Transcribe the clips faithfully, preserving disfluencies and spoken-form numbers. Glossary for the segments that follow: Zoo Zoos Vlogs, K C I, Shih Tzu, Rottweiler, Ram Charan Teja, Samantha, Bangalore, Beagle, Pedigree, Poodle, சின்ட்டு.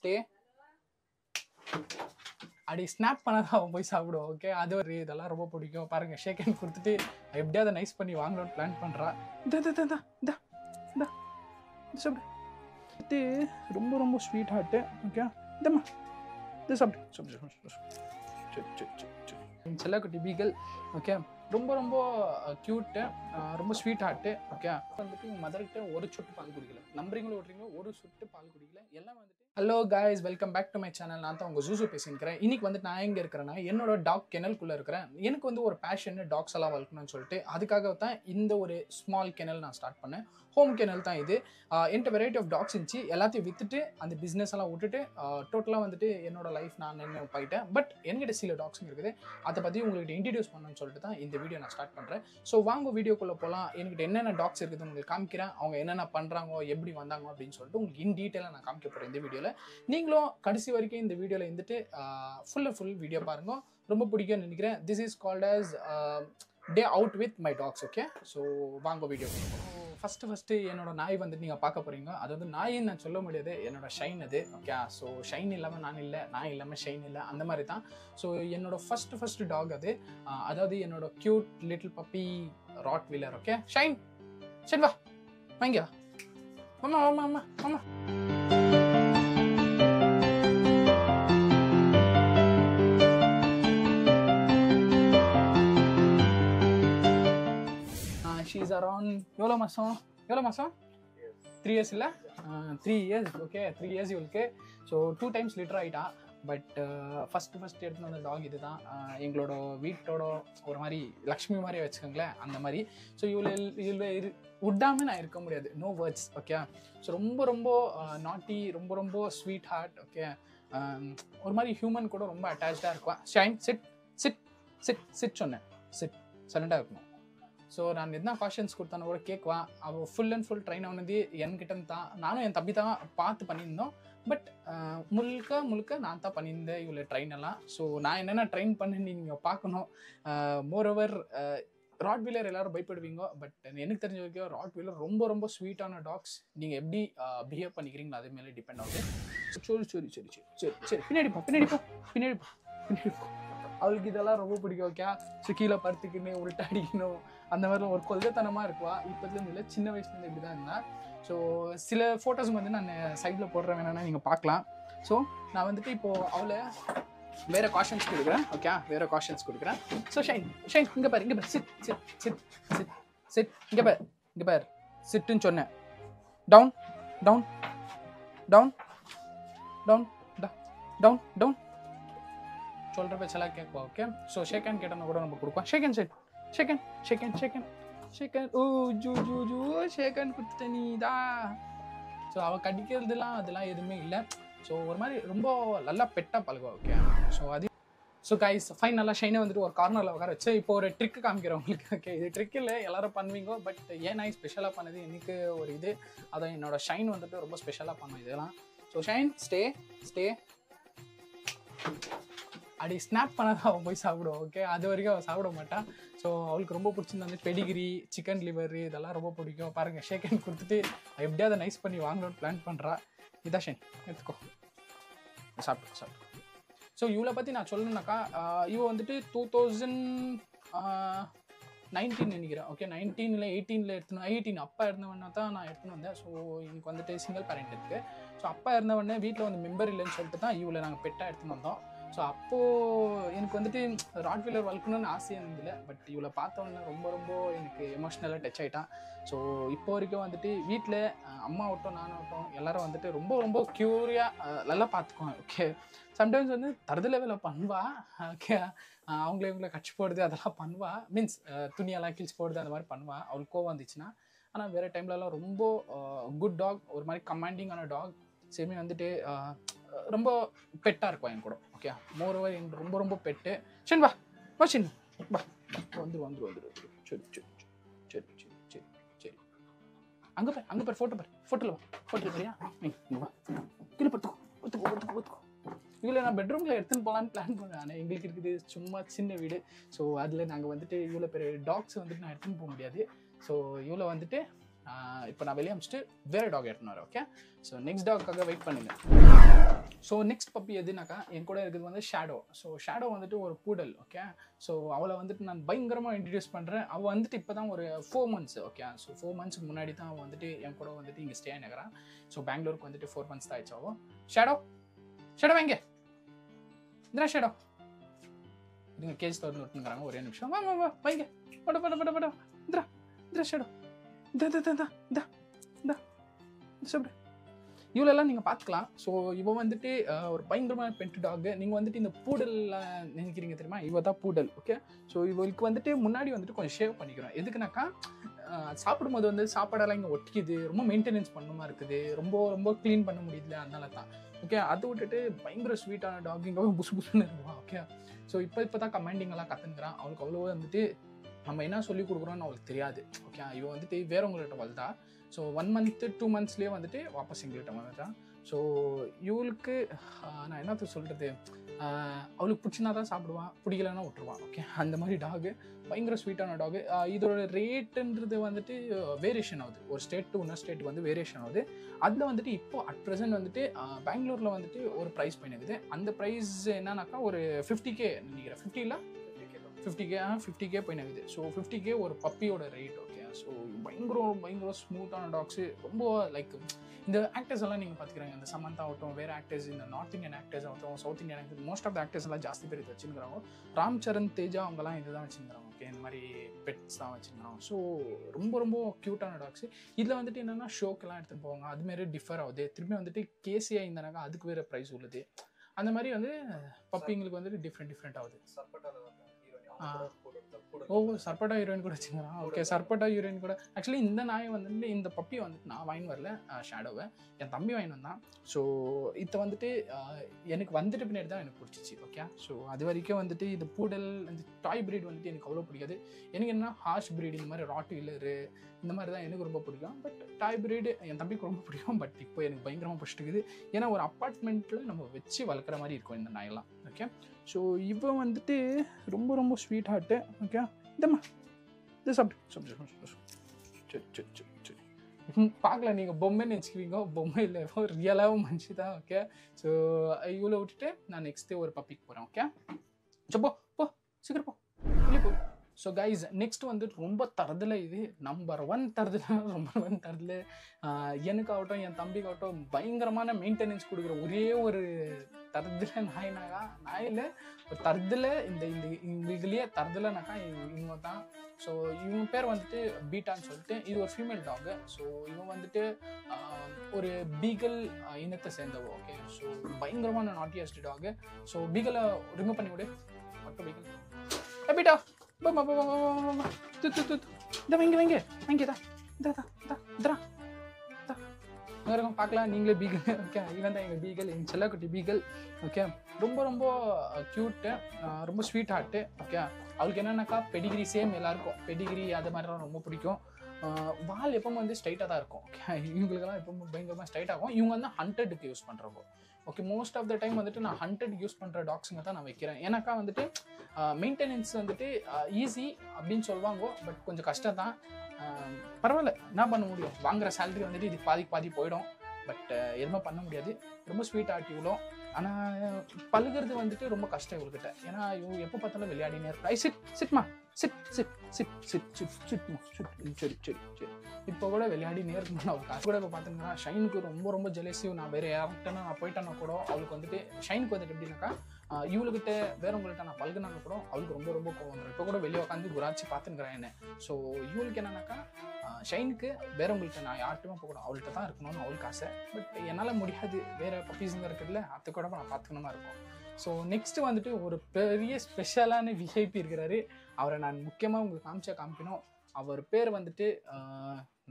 stay. Adi snap panadha boy saapdu okay adu oru idella romba pidikum paarenga shake and kudutte eppadi adu nice panni vaangalaam plan pandra da da da da da da saapdu idu romba romba sweet heart okay idamma idu saapdu saapdu chella kutti beagle okay romba romba cute romba sweet heart okay vandu mother kitta oru chuttu paal kudigala numberinga odringa oru chuttu paal kudigala ella vandu hello guys, welcome back to my channel. நான் தான் உங்க juice பேசிக்கிறேன். இன்னைக்கு வந்து நான் எங்க இருக்கறேன்னா என்னோட talk கெனல்க்குள்ள இருக்கறேன். எனக்கு வந்து ஒரு பேஷன் டாக்ஸ் எல்லாம் வளர்க்கணும்னு சொல்லிட்டு அதுக்காக தான் இந்த ஒரு ஸ்மால் கெனல் நான் ஸ்டார்ட் பண்ணேன். ஹோம் கெனல் தான் இது. என்ட வெரைட்டி ஆஃப் டாக்ஸ் இருந்து எல்லாத்தையும் வித்துட்டு அந்த பிசினஸ் எல்லாம் விட்டுட்டு டோட்டலா வந்துட்டு என்னோட லைஃப் நான் என்ன போயிட்டேன். பட் என்கிட்ட சில டாக்ஸ் இருக்குது. அத பத்தி உங்களுக்கு இன்ட்ரோ듀ஸ் பண்ணனும்னு சொல்லிட்டு தான் இந்த வீடியோ நான் ஸ்டார்ட் பண்றேன். சோ வாங்க வீடியோக்குள்ள போலாம். என்கிட்ட என்னென்ன டாக்ஸ் இருக்குது உங்களுக்கு காமிக்கிறேன். அவங்க என்னென்ன பண்றாங்க, எப்படி வந்தாங்க அப்படினு சொல்லிட்டு உங்களுக்கு இன் டீடைலா நான் காமிக்க போறேன் இந்த வீடியோ. நீங்களும் கடைசி வரைக்கும் இந்த வீடியோல இருந்துட்டு ஃபுல் ஃபுல் வீடியோ பாருங்க. ரொம்ப பிடிக்கும் நினைக்கிறேன். This is called as uh, day out with my dogs. Okay, so வாங்க வீடியோ. ஃபர்ஸ்ட் ஃபர்ஸ்ட் என்னோட நாய் வந்து நீங்க பார்க்க போறீங்க. அதாவது நாயின்னு நான் சொல்ல முடியாது, என்னோட ஷைன் அது. ஓகே, சோ ஷைன் இல்லாம நான் இல்ல, நான் இல்லாம ஷைன் இல்ல, அந்த மாதிரி தான். சோ என்னோட ஃபர்ஸ்ட் ஃபர்ஸ்ட் டாக் அது. அதாவது என்னோட cute little puppy rottweiler. Okay Shine, Shine வா வாங்க. மாமா மாமா மாமா மாமா she's around evlo masam evlo masam three years illa three years okay three years ulke so two times litter aita but uh, first first edutna dog idu da engaloda veetoda or mari lakshmi mari vechukangla andha mari so you will you will உடாம நான் இருக்க முடியாது. No words. Okay, so ரொம்ப ரொம்ப நாட்டி, ரொம்ப ரொம்ப sweet heart. Okay, ஒரு மாதிரி ஹியூமன் கூட ரொம்ப அட்டாச்சாக இருக்கும். Shine sit sit sit sit சொன்னேன், சிட் சைலண்டாக இருக்கணும். ஸோ நான் என்ன காஷன்ஸ் கொடுத்தானோ கூட கேட்குவா. அவள் ஃபுல் அண்ட் ஃபுல் ட்ரெயின் ஆனது என்கிட்ட தான். நானும் என் தம்பி தான் பார்த்து பண்ணியிருந்தோம். பட் முழுக்க முழுக்க நான் தான் பண்ணியிருந்தேன் இவ்வளோ ட்ரெயின் எல்லாம். ஸோ நான் என்னென்ன ட்ரெயின் பண்ண நீங்கள் பார்க்கணும். மோரோவர் ராட்வீலர் எல்லாரும் பயப்படுவீங்க, பட் எனக்கு தெரிஞ்ச வரைக்கும் ராட்வீலர் ரொம்ப ரொம்ப ஸ்வீட்டான டாக்ஸ். நீங்கள் எப்படி பிஹேவ் பண்ணிக்கிறீங்களோ அதே மேலே டிபெண்ட் ஆகுது. சரி சரி சரி சரி சரி சரி பின்னாடி போ பின்னாடி போ பின்னாடி போ பின்னாடி போ. அவளுக்கு இதெல்லாம் ரொம்ப பிடிக்கும். ஓகே, ஸோ கீழே படுத்துக்கணும், உருட்டை அடிக்கணும், அந்த மாதிரிலாம் ஒரு கொள்கைத்தனமாக இருக்குவா. இப்போதுலேருந்து இல்லை, சின்ன வயசுலேருந்து இப்படி தான் இருந்தேன். ஸோ சில ஃபோட்டோஸ் வந்து நான் சைடில் போடுற வேணாம்னா நீங்கள் பார்க்கலாம். ஸோ நான் வந்துட்டு இப்போது அவளை வேறு காஷன்ஸ் கொடுக்குறேன். ஓகே, வேறு காஷன்ஸ் கொடுக்குறேன். ஸோ ஷைன் ஷைன் இங்கே பாரு, இங்கே பாரு, sit sit sit sit sit இங்கே பாரு, இங்கே பாரு சிட்டுன்னு சொன்னேன். Down down down down down down சொல்கிற பேச்செல்லாம் கேட்குவா. ஓகே, ஸோ ஷேக்கன் கேட்டோம்னா கூட நம்ம கொடுப்போம். ஷேக்கன் செட் ஷேக்கன் ஷேக்கன் ஷேக்கன் ஷேக்கன் ஓ ஜூ ஜூ ஜூ ஷேக்கன் கொடுத்துட்ட நீ இதா. ஸோ அவள் கடிக்கிறதுலாம் அதெல்லாம் எதுவுமே இல்லை. ஸோ ஒரு மாதிரி ரொம்ப நல்லா பெட்டாக பழகுவா. ஓகே, ஸோ அது ஸோ கைஸ் ஃபைனலாக ஷைனை வந்துட்டு ஒரு கார்னரில் உட்கார வச்சு இப்போ ஒரு ட்ரிக்கு காமிக்கிறேன் உங்களுக்கு. ஓகே, இது ட்ரிக் இல்லை, எல்லோரும் பண்ணுவீங்க. பட் ஏன்னா ஸ்பெஷலாக பண்ணது எனக்கு ஒரு இது, அதை என்னோடய ஷைன் வந்துட்டு ரொம்ப ஸ்பெஷலாக பண்ணும் இதெல்லாம். ஸோ ஷைன் ஸ்டே ஸ்டே அப்படி ஸ்னாப் பண்ணாதான் அவன் போய் சாப்பிடுவோம். ஓகே, அது வரைக்கும் அவள் சாப்பிட மாட்டான். ஸோ அவளுக்கு ரொம்ப பிடிச்சிருந்தது பெடிகிரி, சிக்கன் லிவர், இதெல்லாம் ரொம்ப பிடிக்கும். பாருங்கள், ஷேக் ஹேண்ட் கொடுத்துட்டு எப்படியாவது நைஸ் பண்ணி வாங்கணும்னு பிளான் பண்ணுறா. இதா ஷேன் எடுத்துக்கோ, சாப்பிட்டு சாப்பிட்டு. ஸோ இவளை பற்றி நான் சொல்லணும்னாக்கா, இவ வந்துட்டு டூ தௌசண்ட் நைன்டீன் நினைக்கிறேன். ஓகே, நைன்டீன் இல்லை எயிட்டீனில் எடுத்துனோம். எயிட்டீன் அப்பா இருந்தவொடனே தான் நான் எடுத்துன்னு வந்தேன். ஸோ எனக்கு வந்துட்டு சிங்கிள் பேரண்ட் இருக்குது. ஸோ அப்பா இருந்தவொடனே வீட்டில் வந்து மெம்பர் இல்லைன்னு சொல்லிட்டு தான் இவளை நாங்கள் பெட்டாக எடுத்துன்னு வந்தோம். ஸோ அப்போது எனக்கு வந்துட்டு ராட்வீலர் வளர்க்கணும்னு ஆசை இருந்ததில்லை. பட் இவளை பார்த்தவொன்னே ரொம்ப ரொம்ப எனக்கு எமோஷ்னலாக டச் ஆகிட்டான். ஸோ இப்போ வரைக்கும் வந்துட்டு வீட்டில் அம்மா ஆகட்டும் நானும் ஆகட்டும் எல்லோரும் வந்துட்டு ரொம்ப ரொம்ப க்யூரியாக நல்லா பார்த்துக்குவேன். ஓகே, சம்டைம்ஸ் வந்து தருதலை வேலை பண்ணுவா. ஓகே, அவங்களே இவங்கள கட்சி போடுறது அதெல்லாம் பண்ணுவா. மீன்ஸ் துணியெல்லாம் கிழிச்சு போடுறது அந்த மாதிரி பண்ணுவா அவளுக்கு கோவம் வந்துச்சுன்னா. ஆனால் வேறு டைம்லலாம் ரொம்ப குட் டாக், ஒரு மாதிரி கமாண்டிங்கான டாக். சேமே வந்துட்டு ரொம்ப பெட்டாக இருக்கும் என் கூட. ஓகே, மோரோவர் எனக்கு ரொம்ப ரொம்ப பெட்டு. சரி வா வா சரி வா வந்துடும் வந்துடும் வந்துடும். சரி சரி சரி சரி சரி சரி அங்கே பாரு, அங்கே பாரு, ஃபோட்டோ பாரு, ஃபோட்டோவில் வா, ஃபோட்டோ பாரியா. நீங்கள் வா கீழே படுத்துக்கோ ஒத்துக்கோ ஒத்துக்கோ ஒத்துக்கோ. இவ்வளோ நான் பெட்ரூமில் எடுத்துன்னு போகலான்னு பிளான் பண்ணுவேன். ஆனால் எங்களுக்கு இருக்குது சும்மா சின்ன வீடு. ஸோ அதில் நாங்கள் வந்துட்டு இவ்வளோ பெரிய டாக்ஸ் வந்துட்டு நான் எடுத்துன்னு போக முடியாது. ஸோ இவ்வளோ வந்துட்டு இப்போ நான் வெளியே அமிச்சிட்டு வேறு டாக் எடுத்துன்னு வரேன். ஓகே, ஸோ நெக்ஸ்ட் டாக்காக வெயிட் பண்ணுங்கள். So next puppy edinaka enkoda irukku vandha shadow. So shadow vanditu or poodle, okay. So avala vanditu nan bayangarama introduce pandren. Ava vanditu ipadha or four months, okay. So four months munadi tha vanditu enkoda vanditu inga stay anagara. So Bangalore ku vanditu four months tha ichavo. Shadow shadow enge indra shadow inga cage thornu uttungaranga ore nimisham va va va vainga pada pada pada pada indra indra shadow da da da da da sabre. You all can see it. So, you can see a pet dog. You can see the poodle. You can see the poodle. Okay? So, you can see the shave. This is how you can see it. You can maintain it. You can clean it. Okay? That's why it's a sweet dog. Okay? So, now you can commanding. You can see it. You can see. So one month, two months ले वंदते वापस English टमाना था. So you'll के ना ऐना तो salt दे अवलु पुच्छना था साबड़वा पुड़ी लाना उठवा. Okay, अंदमारी dog है बाइंगर sweet आना dog है. इधर rate इंद्र दे वंदते variation होते और state to ना state वंदे variation होते. अदला वंदते इप्पो at present वंदते Bangalore ला वंदते और price पे नहीं देते. अंदर price ना ना का और fifty K निकला fifty ला fifty K हाँ fifty K पे नहीं देते. So fifty K और puppy ore rate. So bayangro bayangro smooth on dogs romba like the actors alla neenga paathukranga and Samantha outom vera actors in the North Indian actors outom South Indian actors most of the actors alla jaasti peri vechirukanga. Ram Charan Teja avanga la idha dhaan vechirukanga, okay, indha mari pets dhaan vechirukanga. So romba romba cute on dogs idla vanditu enna na show ku la eduthu povanga adu mere differ avudhe thirumbi vanditu K C I indanaga adukku vera price ulladhu andha mari vandu puppy engalukku vanditu different different avudhu sarpata la oh, sarpata urine kuda vechirukanga. Okay, sarpata urine kuda. Actually indha naai vandhu indha puppy vandhu na vain varala shadow en thambi vain vandha. So idu vandhu enakku vandhu pinadu dhaan enakku pidichichu, okay. So advarike vandhu idu poodle and toy breed vandhu enakku avlo pidikadhu. Enakku enna harsh breed indha mari rottweiler indha mari dhaan enakku romba pidikum. But toy breed en thambikku romba pidikum. But ipo enakku bayangarama pidichukudhu ena or apartment la nama vechi valakra mari irukum indha naai la, okay. So ivu vandhu romba romba sweet heart, okay. This up sub sub sub sub sub paakla neenga bomma nenchivinga bomma illa real ah manchi da, okay. So ayula uttite na next day or puppy poran, okay. Chappo po sikra po illi po. So guys, next one that romba taradala idu number one taradala number one taradala enakku avatom en thambi avatom bayangaramana maintenance kudukura ore oru taradala nainaga naile or taradala inda ingiliye taradala naka inga da. So ivan pair vandute beta nu sollite idu or female dog. So ivan vandute or beagle inatha sendavo, okay. So bayangaramana naughtiest dog. So beagle remove pannivude mattu beagle hey beta baba baba baba tu tu tu da venga venga venga da da da da da ngaranga paakala ningle beagle, okay. Even da inga beagle inchella kutti beagle, okay. Romba romba cute romba sweet heart, okay. Avulku enna naka pedigree same ellarku pedigree adha mari romba pidikum. வால் எப்பவும் வந்து ஸ்ட்ரைட்டாக தான் இருக்கும், okay. இவங்களுக்கெல்லாம் எப்பவும் பயங்கரமாக straight ஆகும். இவங்க வந்து ஹண்ட்ரடுக்கு யூஸ் பண்ணுறப்போ, okay. Most of the time வந்துட்டு நான் ஹண்ட்ரட் யூஸ் பண்ணுற டாக்ஸுங்க தான் நான் வைக்கிறேன். ஏன்னாக்கா வந்துட்டு மெயின்டெனன்ஸ் வந்துட்டு ஈஸி அப்படின்னு சொல்லுவாங்க, பட் கொஞ்சம் கஷ்டம் தான். பரவாயில்ல, என்ன பண்ண முடியும், வாங்குகிற சேலரி வந்துட்டு இது பாதி பாதி போயிடும். பட் எதுவுமே பண்ண முடியாது. ரொம்ப ஸ்வீட் ஆர்ட் இவ்வளோ, ஆனால் பழுகிறது வந்துட்டு ரொம்ப கஷ்டம் இவர்கிட்ட. ஏன்னா இவங்க எப்போ பார்த்தாலும் விளையாடினே இருக்கா. சிட் சிட்மா sit sit sit sit sit சிட்மா சிட் சரி சரி சரி இப்போ கூட விளையாடினே இருக்கணும். அவள் காசு கூட இப்போ பார்த்துங்கன்னா ஷைனுக்கு ரொம்ப ரொம்ப ஜெலசியும். நான் வேறு யார்கிட்டனா நான் போயிட்டேன்னா கூட அவளுக்கு வந்துட்டு ஷைனுக்கு வந்துட்டு எப்படின்னாக்கா இவளுக்கிட்ட வேறவங்கள்கிட்ட நான் பழகுனாங்க கூட அவளுக்கு ரொம்ப ரொம்ப கோவம் வந்துடும். இப்போ கூட வெளியே உட்காந்து குராச்சி பார்த்துங்கிறேன் என்ன. ஸோ இவளுக்கு என்னன்னாக்கா ஷைனுக்கு வேறவங்கள்கிட்ட நான் யார்ட்டுமே போகணும், அவள்கிட்ட தான் இருக்கணும்னு அவளுக்கு ஆசை. பட் என்னால் முடியாது, வேறு பப்பீஸுங்க இருக்குதுல, அது கூட நான் பார்த்துக்கணுமா இருக்கும். ஸோ நெக்ஸ்ட்டு வந்துட்டு ஒரு பெரிய ஸ்பெஷலான விஐபி இருக்கிறாரு. அவரை நான் முக்கியமாக உங்களுக்கு காமிச்சா காமிக்கணும். அவர் பேர் வந்துட்டு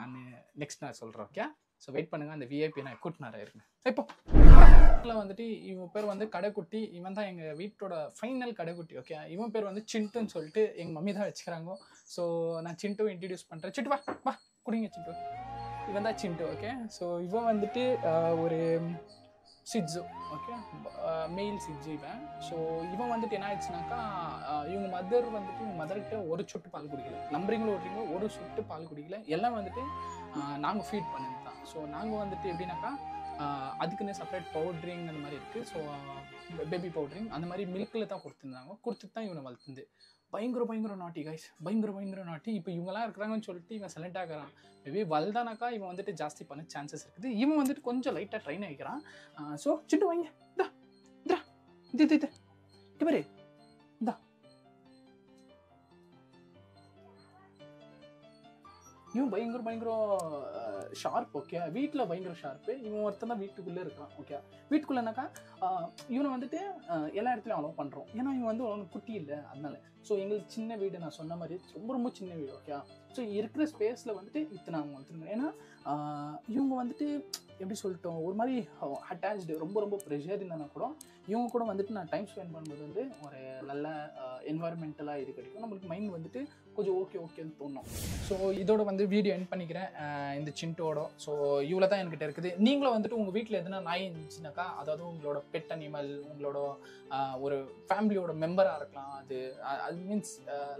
நான் நெக்ஸ்ட் நான் சொல்கிறேன், ஓகே. ஸோ வெயிட் பண்ணுங்கள், அந்த விஐபி நான் கூட்டினாராக இருக்கேன். இப்போ அதில் வந்துட்டு இவன் பேர் வந்து கடைக்குட்டி. இவன் தான் எங்கள் வீட்டோட ஃபைனல் கடைக்குட்டி, ஓகே. இவன் பேர் வந்து சின்ட்டுன்னு சொல்லிட்டு எங்கள் மம்மி தான் வச்சுக்கிறாங்க. ஸோ நான் சின்ட்டுவை இன்ட்ரடியூஸ் பண்ணுறேன். சிட்டு வா வா குடிங்க சின்ட்டு. இவன் தான் சின்ட்டு, ஓகே. ஸோ இவன் வந்துட்டு ஒரு Shih Tzu, okay, male Shih Tzu இவன். ஸோ இவன் வந்துட்டு என்ன ஆயிடுச்சுனாக்கா இவங்க மதர் வந்துட்டு இவங்க மதர்கிட்ட ஒரு சொட்டு பால் குடிக்கல, நம்புறீங்களோ ஓட்டுறீங்களோ ஒரு சொட்டு பால் குடிக்கல, எல்லாம் வந்துட்டு நாங்கள் ஃபீட் பண்ணிருந்தோம். ஸோ நாங்கள் வந்துட்டு எப்படின்னாக்கா அதுக்குன்னே செப்பரேட் பவுட்ரிங் அந்த மாதிரி இருக்குது. ஸோ பேபி பவுட்ரிங் அந்த மாதிரி மில்கில் தான் கொடுத்துருந்தாங்க. கொடுத்துட்டு தான் இவனை வளர்த்துந்து பயங்கர பயங்கர நாட்டி காய்ஸ், பயங்கர பயங்கர நாட்டி. இப்போ இவங்களாம் இருக்கிறாங்கன்னு சொல்லிட்டு இவன் செலக்ட் ஆகிறான். மேபி வல்தானாக்கா இவன் வந்துட்டு ஜாஸ்தி பண்ண சான்சஸ் இருக்குது. இவன் வந்துட்டு கொஞ்சம் லைட்டாக ட்ரெயின் ஆகிக்கிறான். ஸோ சிட்டு வாங்க இதா இதா இது இது இவரு இதா இவன் பயங்கர பயங்கர ஷார்ப். ஓகே, வீட்டில் பயங்கர ஷார்ப்பு. இவன் ஒருத்தன் தான் வீட்டுக்குள்ளே இருக்கான். ஓகே, வீட்டுக்குள்ளேனாக்கா இவனை வந்துட்டு எல்லா இடத்துலையும் அலோவ் பண்ணுறோம். ஏன்னா இவன் வந்து அவனுக்கு குட்டி இல்லை, அதனால. ஸோ எங்களுக்கு சின்ன வீடு, நான் சொன்ன மாதிரி ரொம்ப ரொம்ப சின்ன வீடு. ஓகே, ஸோ இருக்கிற ஸ்பேஸில் வந்துட்டு இத்தனை அவங்க வந்துருங்க. ஏன்னா இவங்க வந்துட்டு எப்படி சொல்லிட்டோம், ஒரு மாதிரி அட்டாச்சு, ரொம்ப ரொம்ப ப்ரெஷர் இருந்தானா கூட இவங்க கூட வந்துட்டு நான் டைம் ஸ்பெண்ட் பண்ணும்போது வந்து ஒரு நல்ல என்வாயர்மெண்டலாக இது கிடைக்கும். நம்மளுக்கு மைண்ட் வந்துட்டு கொஞ்சம் ஓகே ஓகேன்னு தோணும். ஸோ இதோட வந்து வீடியோ என் பண்ணிக்கிறேன் இந்த சின்ட்டோட. ஸோ இவ்வளோ தான் என்கிட்ட இருக்குது. நீங்களும் வந்துட்டு உங்கள் வீட்டில் எதுனா நாய் இருந்துச்சுனாக்கா, அதாவது உங்களோட பெட் அனிமல், உங்களோட ஒரு ஃபேமிலியோட மெம்பராக இருக்கலாம். அது அது மீன்ஸ்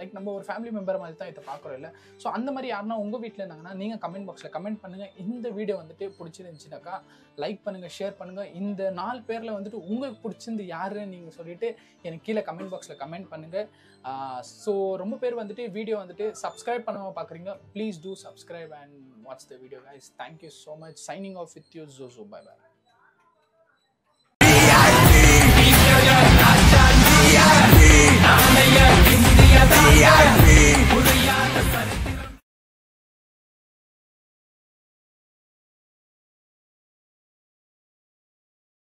லைக் நம்ம ஒரு ஃபேமிலி மெம்பர் மாதிரி தான் இதை பார்க்குறோம் இல்லை. ஸோ அந்த மாதிரி யாருன்னா உங்கள் வீட்டில் இருந்தாங்கன்னா நீங்கள் கமெண்ட் பாக்ஸில் கமெண்ட் பண்ணுங்கள். இந்த வீடியோ வந்துட்டு பிடிச்சிருந்துச்சுனாக்கா லைக் பண்ணுங்கள், ஷேர் பண்ணுங்கள். இந்த நாலு பேரில் வந்துட்டு உங்களுக்கு பிடிச்சிருந்து யாருன்னு நீங்கள் சொல்லிவிட்டு எனக்கு கீழே கமெண்ட் பாக்ஸில் கமெண்ட் பண்ணுங்கள். ஸோ ரொம்ப பேர் வந்துட்டு வீடியோ வந்துட்டு சப்ஸ்கிரைப் பண்ணாமல் பார்க்குறீங்க. Please do subscribe and watch the video, guys. Thank you so much. Signing off with you, Zozo. Bye bye.